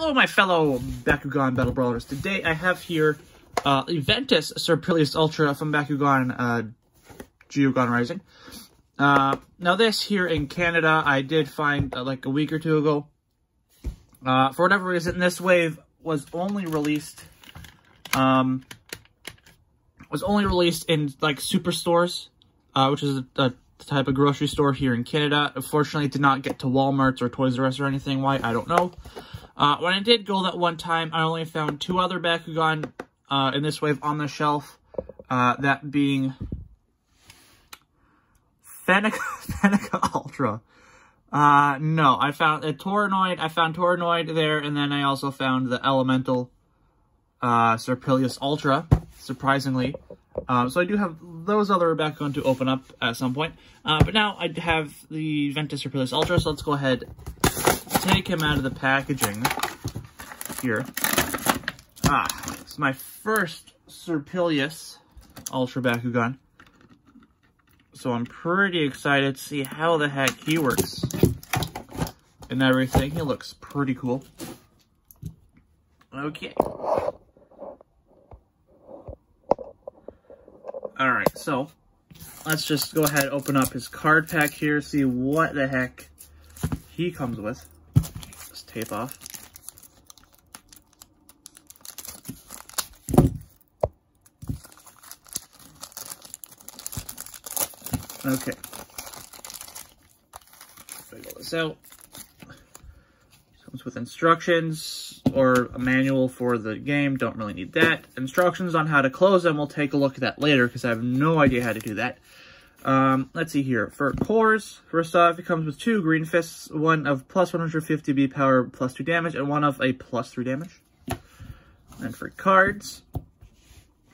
Hello, my fellow Bakugan Battle Brawlers. Today I have here Ventus Serpillious Ultra from Bakugan Geogan Rising. Now this here in Canada I did find like a week or two ago. For whatever reason, this wave was only released in like Superstores, which is a type of grocery store here in Canada. Unfortunately, it did not get to Walmart's or Toys R Us or anything. Why, I don't know. When I did go that one time, I only found two other Bakugan in this wave on the shelf. That being Fenneca Ultra. No, I found a Toranoid. I found Toranoid there, and then I also found the Elemental Serpillious Ultra, surprisingly. So I do have those other Bakugan to open up at some point. But now I have the Ventus Serpillious Ultra, so let's go ahead and take him out of the packaging here. It's my first Serpillious Ultra Bakugan. So I'm pretty excited to see how the heck he works and everything. He looks pretty cool. Okay. Alright, so let's just go ahead and open up his card pack here, see what the heck he comes with. Let's tape off. Okay. Figure this out. Comes with instructions or a manual for the game. Don't really need that. Instructions on how to close them. We'll take a look at that later because I have no idea how to do that. Let's see here. For cores, first off, it comes with two green fists. One of plus 150 B power plus 2 damage and one of a plus 3 damage. And for cards,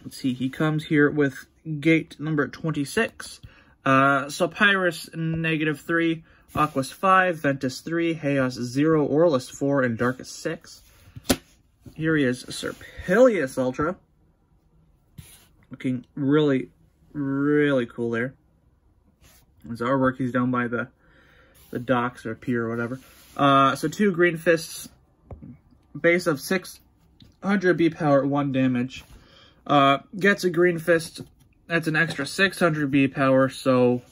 let's see. He comes here with gate number 26. So Pyrus, -3, Aquas 5, Ventus 3, Haos 0, Orlist 4, and Darkest 6. Here he is, Serpillious Ultra. Looking really, really cool there. His artwork, he's down by the docks or pier or whatever. So two green fists, base of 600 B power, 1 damage. Gets a green fist. That's an extra 600 B power, so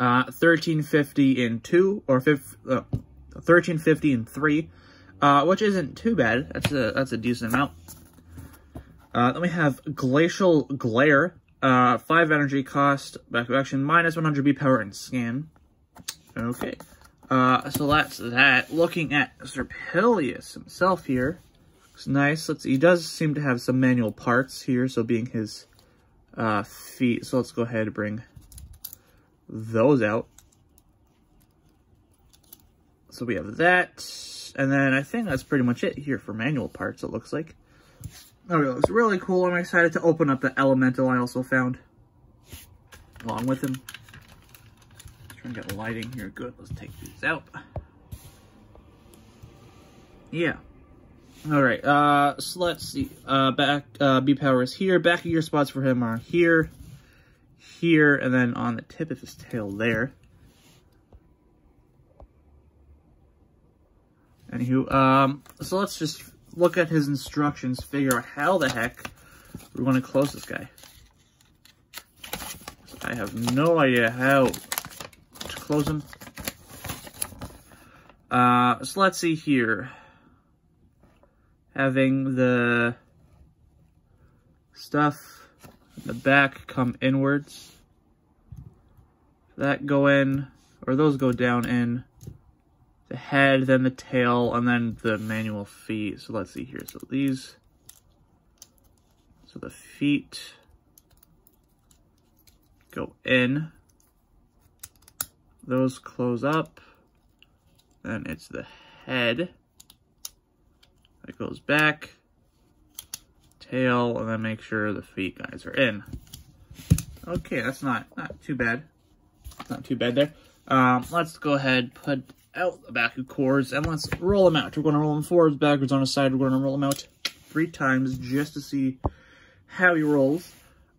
1350 in 2, or 1350 in 3, which isn't too bad. That's a decent amount. Then we have Glacial Glare, 5 energy cost, back to action, minus 100 B power, and scan. Okay, so that's that. Looking at Serpillious himself here, looks nice. Let's see, he does seem to have some manual parts here, so being his feet. So let's go ahead and bring those out. So we have that. And then I think that's pretty much it here for manual parts, it looks like. Oh, it looks really cool. I'm excited to open up the Elemental I also found along with him. Let's try and get lighting here. Good. Let's take these out. Yeah. Alright, so let's see, B power is here, back ear spots for him are here, here, and then on the tip of his tail there. Anywho, so let's just look at his instructions, figure out how the heck we want to close this guy. So I have no idea how to close him. So let's see here. Having the stuff in the back come inwards. That go in, or those go down in the head, then the tail, and then the manual feet. So let's see here. So these, so the feet go in. Those close up. Then it's the head. That goes back, tail, and then make sure the feet guys are in. Okay, that's not too bad. Not too bad there. Let's go ahead, put out the Baku cores, and let's roll them out. We're going to roll them forwards, backwards, on a side. We're going to roll them out 3 times just to see how he rolls.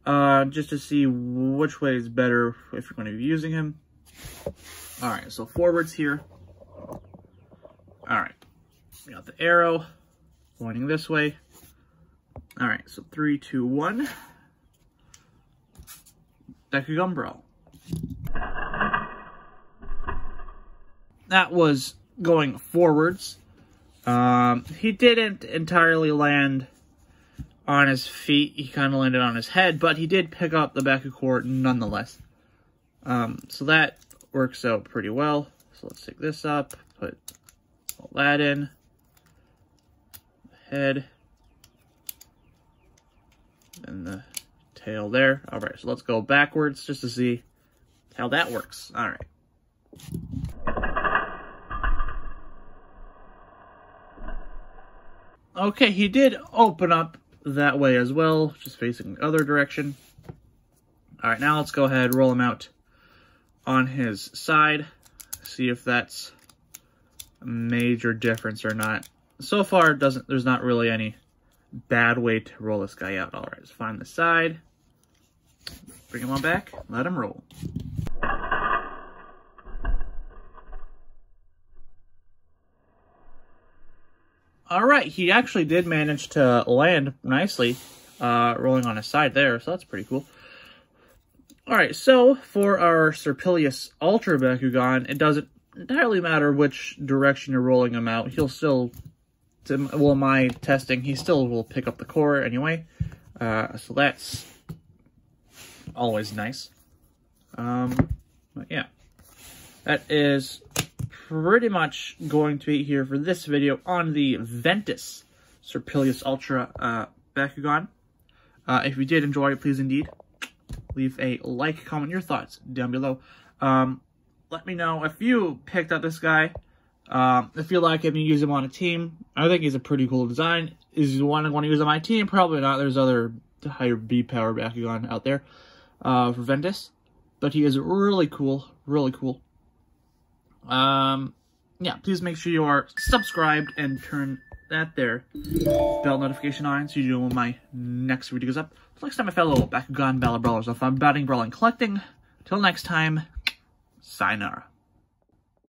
Just to see which way is better if you're going to be using him. Alright, so forwards here. Alright. We got the arrow pointing this way. All right, so 3, 2, 1. Bakugan Brawl. That was going forwards. He didn't entirely land on his feet. He kind of landed on his head, but he did pick up the Bakugan nonetheless. So that works out pretty well. So let's take this up, put all that in. Head. And the tail there. All right, so let's go backwards just to see how that works. All right. Okay, he did open up that way as well, just facing the other direction. All right, now let's go ahead, roll him out on his side, see if that's a major difference or not. So far, it doesn't. There's not really any bad way to roll this guy out. All right, let's find the side. Bring him on back. Let him roll. All right, he actually did manage to land nicely, rolling on his side there, so that's pretty cool. All right, so for our Serpillious Ultra Bakugan, it doesn't entirely matter which direction you're rolling him out. He'll still... well, my testing, he still will pick up the core anyway, so that's always nice. But yeah, that is pretty much going to be here for this video on the Ventus Serpillious Ultra Bakugan. If you did enjoy, please indeed leave a like, comment your thoughts down below. Let me know if you picked up this guy. If you like him, you use him on a team. I think he's a pretty cool design. Is the one I want to use on my team? Probably not. There's other higher B power Bakugan out there for Ventus, but he is really cool, really cool. Yeah, please make sure you are subscribed and turn that there bell notification on so you know when my next video goes up. Till next time, my fellow Bakugan battle brawlers, if I'm batting, brawling, collecting. Till next time, sayonara.